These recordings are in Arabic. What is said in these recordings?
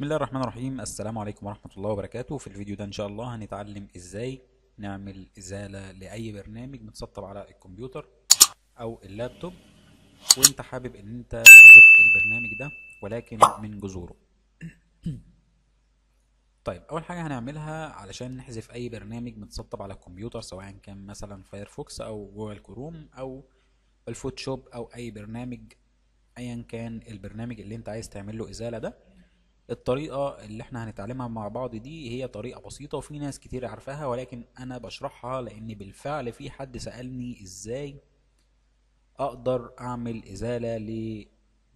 بسم الله الرحمن الرحيم. السلام عليكم ورحمة الله وبركاته. في الفيديو ده ان شاء الله هنتعلم ازاي نعمل ازالة لاي برنامج متسطب على الكمبيوتر او اللابتوب وانت حابب ان انت تحذف البرنامج ده ولكن من جذوره. طيب اول حاجة هنعملها علشان نحذف اي برنامج متسطب على الكمبيوتر سواء كان مثلا فايرفوكس او جوجل كروم او الفوتوشوب او اي برنامج ايا كان البرنامج اللي انت عايز تعمل له ازالة ده، الطريقة اللي احنا هنتعلمها مع بعض دي هي طريقة بسيطة وفي ناس كتير عارفاها، ولكن انا بشرحها لان بالفعل في حد سألني ازاي اقدر اعمل ازالة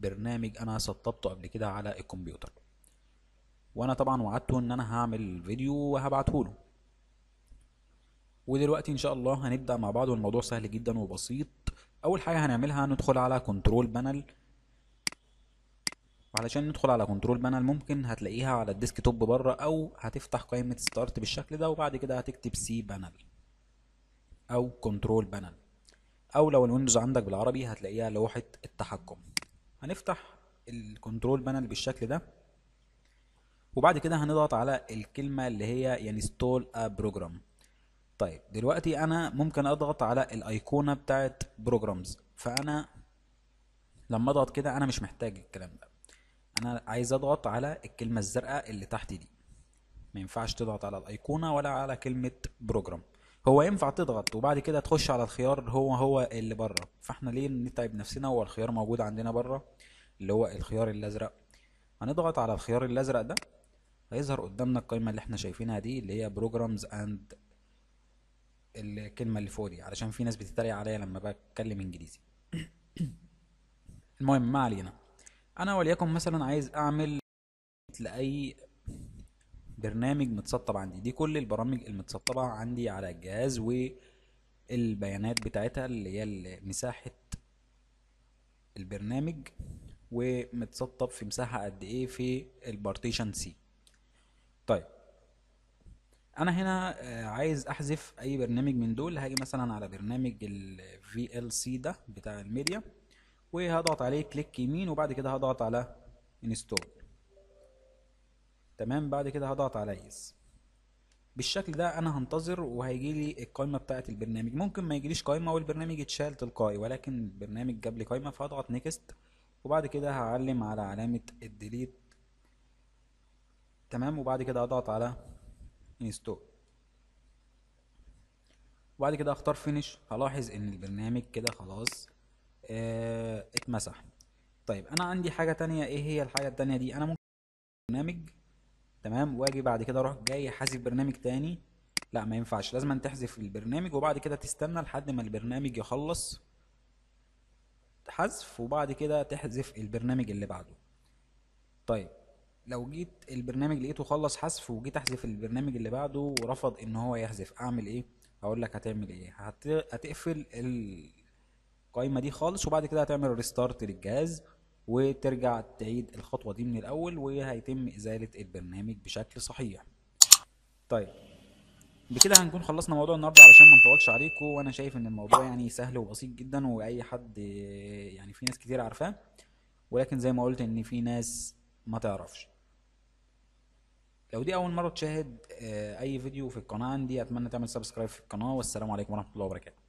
لبرنامج انا سطبته قبل كده على الكمبيوتر، وانا طبعا وعدته ان انا هعمل فيديو وهبعته له. ودلوقتي ان شاء الله هنبدأ مع بعض والموضوع سهل جدا وبسيط. اول حاجة هنعملها ندخل على كنترول بانل، وعلشان ندخل على كنترول بانل ممكن هتلاقيها على الديسك توب بره او هتفتح قائمة ستارت بالشكل ده، وبعد كده هتكتب سي بانل او كنترول بانل، او لو الويندوز عندك بالعربي هتلاقيها لوحة التحكم. هنفتح الكنترول بانل بالشكل ده وبعد كده هنضغط على الكلمة اللي هي انستول ا بروجرام. طيب دلوقتي انا ممكن اضغط على الايقونة بتاعت بروجرامز، فانا لما اضغط كده انا مش محتاج الكلام ده، انا عايز اضغط على الكلمة الزرقاء اللي تحت دي. ما ينفعش تضغط على الايقونة ولا على كلمة بروجرام، هو ينفع تضغط وبعد كده تخش على الخيار هو اللي بره، فاحنا ليه نتعب نفسنا؟ هو الخيار موجود عندنا بره اللي هو الخيار الازرق. هنضغط على الخيار الازرق ده هيظهر قدامنا القائمة اللي احنا شايفينها دي اللي هي بروجرامز اند الكلمة اللي فوق دي، علشان في ناس بتتريق عليا لما بتكلم انجليزي. المهم ما علينا، انا وليكن مثلا عايز اعمل لاي برنامج متسطب عندي، دي كل البرامج المتسطبه عندي على الجهاز والبيانات بتاعتها اللي هي مساحه البرنامج ومتسطب في مساحه قد ايه في البارتيشن سي. طيب انا هنا عايز احذف اي برنامج من دول، هاجي مثلا على برنامج ال VLC ده بتاع الميديا وهضغط عليه كليك يمين وبعد كده هضغط على انستول، تمام. بعد كده هضغط على يس. بالشكل ده انا هنتظر وهيجي لي القائمه بتاعه البرنامج، ممكن ما يجيليش قائمه والبرنامج يتشال تلقائي، ولكن البرنامج جاب لي قائمه فهضغط نيكست وبعد كده هعلم على علامه الديليت، تمام. وبعد كده هضغط على انستول وبعد كده اختار فينيش. هلاحظ ان البرنامج كده خلاص اتمسح. طيب انا عندي حاجة تانية، ايه هي الحاجة التانية دي؟ انا ممكن برنامج، تمام، واجي بعد كده اروح جاي حذف برنامج تاني. لا ما ينفعش، لازم تحذف البرنامج وبعد كده تستنى لحد ما البرنامج يخلص حذف وبعد كده تحذف البرنامج اللي بعده. طيب لو جيت البرنامج لقيته خلص حذف وجيت احذف البرنامج اللي بعده ورفض ان هو يحذف، اعمل ايه؟ هقول لك هتعمل ايه. هتقفل القائمة دي خالص وبعد كده هتعمل ريستارت للجهاز وترجع تعيد الخطوة دي من الأول وهيتم إزالة البرنامج بشكل صحيح. طيب بكده هنكون خلصنا موضوع النهارده علشان ما نطولش عليكم، وأنا شايف إن الموضوع يعني سهل وبسيط جدا وأي حد يعني في ناس كتير عارفاه، ولكن زي ما قلت إن في ناس ما تعرفش. لو دي أول مرة تشاهد أي فيديو في القناة عندي أتمنى تعمل سبسكرايب في القناة، والسلام عليكم ورحمة الله وبركاته.